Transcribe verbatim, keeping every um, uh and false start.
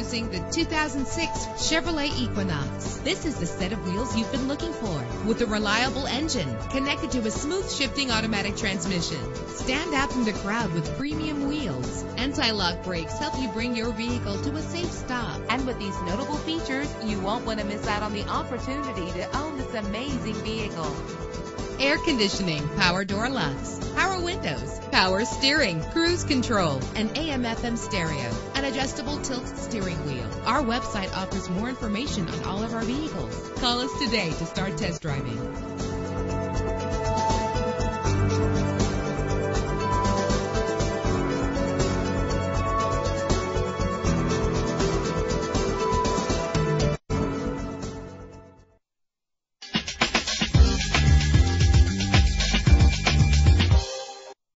Introducing the two thousand six Chevrolet Equinox. This is the set of wheels you've been looking for, with a reliable engine connected to a smooth shifting automatic transmission. Stand out from the crowd with premium wheels. Anti-lock brakes help you bring your vehicle to a safe stop. And with these notable features, you won't want to miss out on the opportunity to own this amazing vehicle. Air conditioning, power door locks, power windows, power steering, cruise control, and A M F M stereo, an adjustable tilt steering wheel. Our website offers more information on all of our vehicles. Call us today to start test driving.